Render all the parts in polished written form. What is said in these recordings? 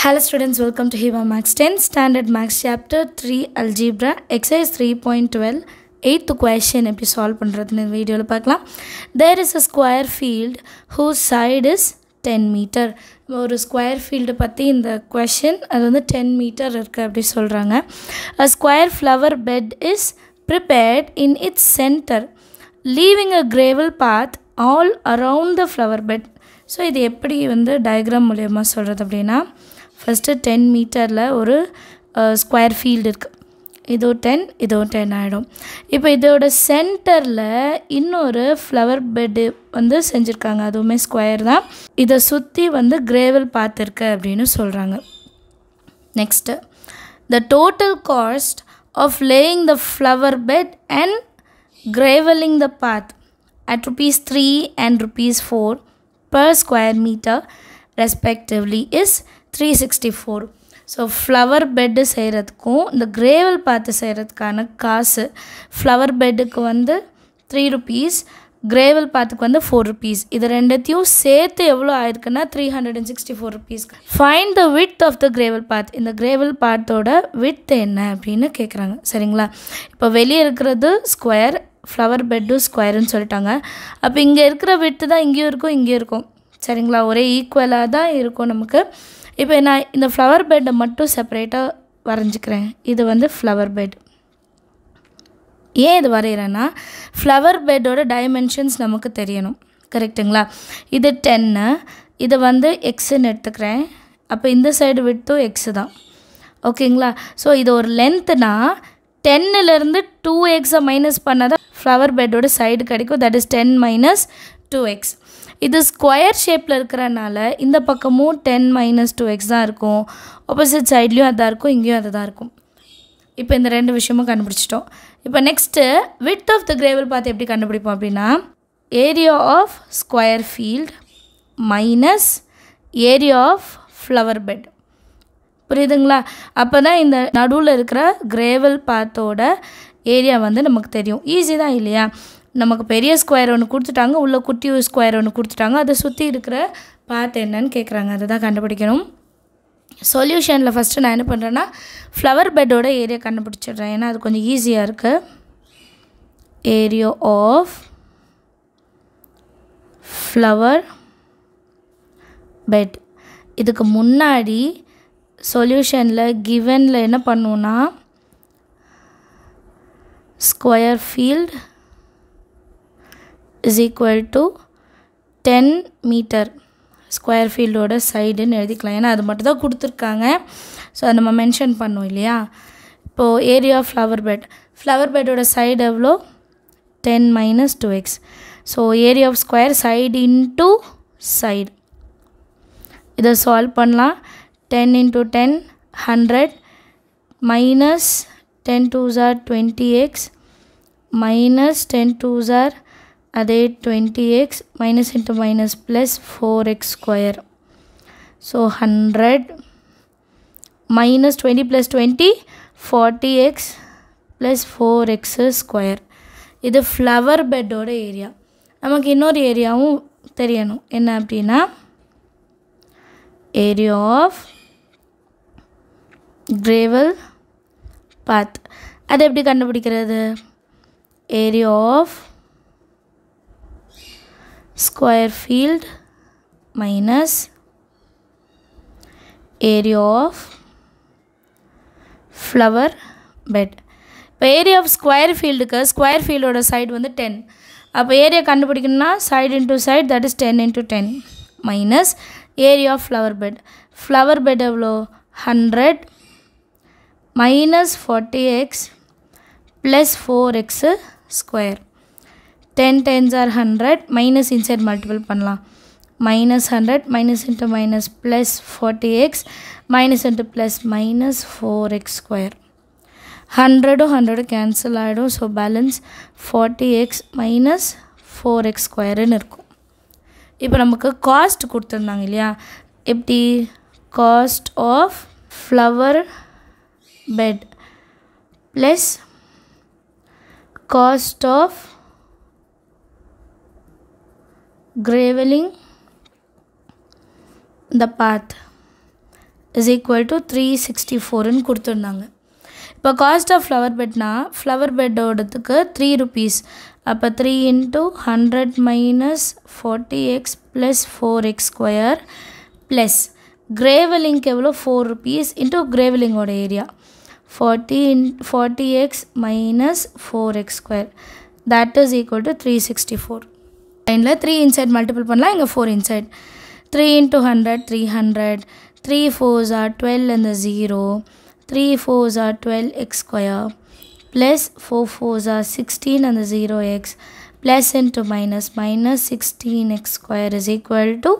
Hello students, welcome to Hiba Max 10 Standard Max Chapter 3 Algebra Exercise 3.12 8th question epi solve pandradhu in video la paakalam. There is a square field whose side is 10 meter. ஒரு square field பத்தி இந்த question அது வந்து 10 meter இருக்கு அப்படி சொல்றாங்க. A square flower bed is prepared in its center, leaving a gravel path all around the flower bed. So இது எப்படி வந்து diagram மூலமா சொல்றது அப்படினா first 10 meter la oru square field irukku idu 10 aidum ipo idoda center la innoru flower bed vandu senjirukanga adume square da idha sutti vandu gravel path irukku appadinu solranga next the total cost of laying the flower bed and graveling the path at rupees 3 and rupees 4 per square meter respectively is 364. So flower bed செய்யறதுக்கும் இந்த gravel path செய்யறதுக்கான காசு flower bedக்கு வந்து 3 rupees, gravel pathக்கு வந்து 4 rupees. இது ரெண்டத்தையும் சேர்த்து எவ்வளவு ஆயிருக்குன்னா 364 rupees. Find the width of the gravel path. இந்த gravel path ஓட width என்ன அப்படினு கேக்குறாங்க. சரிங்களா? இப்போ வெளிய இருக்குறது square, flower bed square னு சொல்லிட்டாங்க. அப்ப இங்க இருக்குற width தான் இங்கேயும் இருக்கும். சரிங்களா? ஒரே ஈக்குவலா தான் இருக்கும் நமக்கு. இப்போ நான் இந்த flower bed மட்டும் செப்பரேட்டா வரைஞ்சிக்கிறேன். இது வந்து flower bed. ஏன் இது வரையறேன்னா flower bed ஓட dimensions நமக்கு தெரியணும். கரெக்ட்டுங்களா? இது 10, இது வந்து x ன்னு எடுத்துக்கிறேன். அப்ப இந்த சைடு width x தான். ஓகேங்களா? சோ இது ஒரு லெந்த்னா 10 ல இருந்து 2x மைனஸ் பண்ணாதான் flower bed ஓட சைடு கிடைக்கும். That is 10 - 2x. இது ஸ்கொயர் ஷேப்ல இருக்குறனால இந்த பக்கமும் 10 - 2x தான் இருக்கும். ஆப்போசிட் சைடுலயும் அதா இருக்கும், இங்கேயும் அதா இருக்கும். இப்போ இந்த ரெண்டு விஷயமும் கண்டுபிடிச்சிட்டோம். இப்போ next width of the gravel path எப்படி கண்டுபிடிப்போம் அப்படினா area of square field minus area of flower bed. புரியுதுங்களா? அப்பதான் இந்த நடுவுல இருக்கிற gravel path ஓட ஏரியா வந்து நமக்கு தெரியும். ஈஸி தான் இல்லையா? நமக்கு பெரிய ஸ்கொயர் ஒன்னு கொடுத்துட்டாங்க, உள்ள குட்டி ஸ்கொயர் ஒன்னு கொடுத்துட்டாங்க. அத சுத்தி இருக்கிற பாத் என்னன்னு கேக்குறாங்க. அதுதான் கண்டுபிடிக்கணும். சொல்யூஷன்ல ஃபர்ஸ்ட் நான் என்ன பண்றேன்னா flower bed ஓட ஏரியா கண்டுபிடிச்சிடுறேன். ஏன்னா அது கொஞ்சம் ஈஸியா இருக்கு. Area of flower bed. இதுக்கு முன்னாடி சொல்யூஷன்ல givenல என்ன பண்ணுவோம்னா square field is equal to 10 meter square field ஓட சைடு ன்னு எழுதிக்கலாம். ஏனா அது மட்டும் தான் கொடுத்திருக்காங்க. சோ அத நம்ம மென்ஷன் பண்ணோம் இல்லையா? இப்போ ஏரியா ஆஃப் flower bed ஓட சைடு எவ்வளவு 10 - 2x. So area of square side into side. இத சால்வ் பண்ணலாம். 10 into 10 100 minus 10 2s are 20x minus 10 2s are அதே 20x minus into minus plus 4x square. So 100 minus 20 plus 20 40x plus 4x square. இது flower bed ஓட area. நமக்கு இன்னொரு ஏரியாவும் தெரியணும். என்ன அப்படினா area of gravel path. அது எப்படி கண்டுபிடிக்கிறது? Area of square field minus area of flower bed. இப்போ area of square field க்கு square field ஓட சைடு வந்து 10. அப்ப ஏரியா கண்டுபிடிக்கணும்னா side into side, that is 10 into 10 minus area of flower bed. Flower bed எவ்வளோ 100 minus 40x plus 4x square. 10 10s are 100 minus inside multiple பண்ணலாம் minus 100 minus into minus plus 40x minus into plus minus 4x square. 100 cancel ஆயிடும். So balance 40x minus 4x square ன்னு இருக்கும். இப்போ நமக்கு cost கொடுத்திருந்தாங்க இல்லையா? எப்படி cost of flower bed plus cost of graveling the path is equal to 364 கொடுத்துருந்தாங்க. இப்போ காஸ்ட் ஆஃப் ஃப்ளவர் பெட்னா ஃப்ளவர் பெட்டோடத்துக்கு 3 rupees. அப்போ 3 into 100 minus 40x plus 4x square plus கிரேவலிங்க்கு எவ்வளோ 4 rupees into கிரேவலிங்கோட area 40x minus 4x square that is equal to 364. Line 3 inside multiple பண்ணலாம், இங்கே 4 inside. 3 into 100 300, 3 4s are 12 and the 0, 3 4s are 12x square plus 4 4s are 16 and the 0x plus into minus minus 16x square is equal to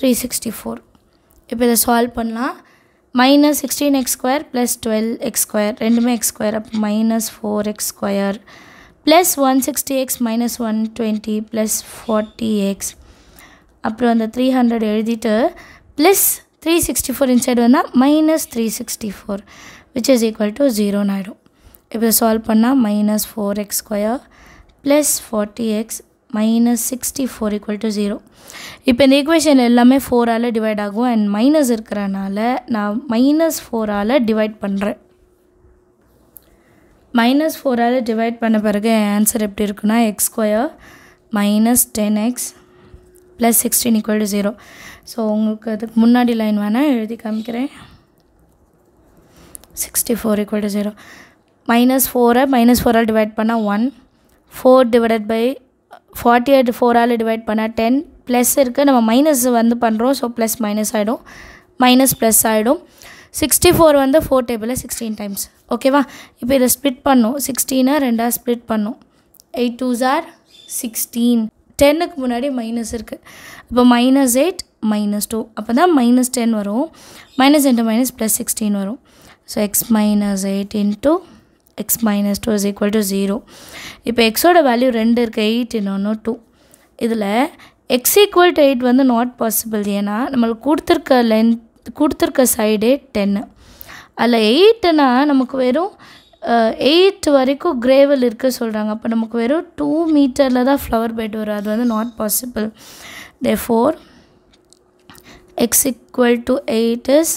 364. இப்போ இதை solve பண்ணலாம். minus 16x square plus 12x square, ரெண்டுமே x square, அப்போ minus 4x square plus 160x minus 120 plus 40x, அப்புறம் அந்த 300 எழுதிட்டு plus 364 inside வந்தால் minus 364 which is equal to 0 ஆகிடும். இப்போ சால்வ் பண்ணால் minus 4x square plus 40x minus 64 equal to 0. இப்போ இந்த equation எல்லாமே 4 ஆல் டிவைட் ஆகும் and minus இருக்கிறனால நான் minus 4 ஆல் டிவைட் பண்ணுறேன். minus 4 ஆல் டிவைட் பண்ண பிறகு ஆன்சர் எப்படி இருக்குன்னா x square minus 10x plus 16 equal to 0. So உங்களுக்கு அதுக்கு முன்னாடி லைன் வேணால் எழுதி காமிக்கிறேன். 64 equal to 0. minus 4 minus 4 all divide பண்ணால் 1, 4 divided by 48 4 ஆல் டிவைட் பண்ணால் 10, ப்ளஸ் இருக்குது நம்ம மைனஸ் வந்து பண்ணுறோம் ஸோ ப்ளஸ் மைனஸ் ஆகிடும், மைனஸ் ப்ளஸ் ஆகிடும். 64 வந்து 4 டேபிளில் 16 times, ஓகேவா? இப்போ இதை ஸ்ப்ளிட் பண்ணும், 16 ரெண்டாக ஸ்ப்ளிட் பண்ணும், 8 2s are 16. 10க்கு முன்னாடி மைனஸ் இருக்குது, இப்போ -8 -2, அப்போ தான் -10 வரும், -into -, ப்ளஸ் 16 வரும். So x - 8 into x - 2 is equal to 0. இப்போ எக்ஸோட வேல்யூ 2 இருக்குது, 8 இன்னொன்று 2. இதில் x equal to 8 வந்து நாட் பாசிபிள், ஏன்னா நம்மளுக்கு கொடுத்துருக்க சைடே 10. அதில் 8னா நமக்கு வெறும் 8 வரைக்கும் கிரேவல் இருக்க சொல்கிறாங்க, அப்போ நமக்கு வெறும் 2 மீட்டரில் தான் ஃப்ளவர் பெட் வரும், அது வந்து not possible. therefore x equal to 8 is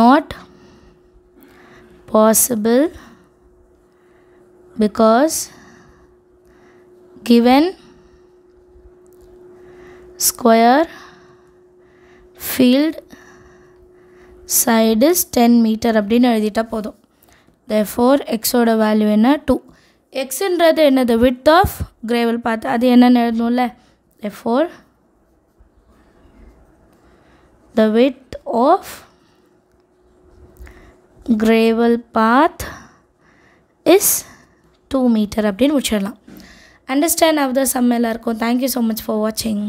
not possible because given square field side is 10 meter அப்படின்னு எழுதிட்டா போதும். therefore x ஓட வேல்யூ என்ன 2. xன்றது என்ன, the width of gravel path, அது என்னன்னு எழுதணும்ல. therefore the width of gravel path is 2 meter அப்படின்னு முடிச்சிடலாம். அண்டர்ஸ்டாண்ட் ஆஃப் த சம் எல்லாருக்கும். தேங்க்யூ ஸோ மச் ஃபார் வாட்சிங்.